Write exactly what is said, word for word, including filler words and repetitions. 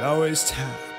Now it's time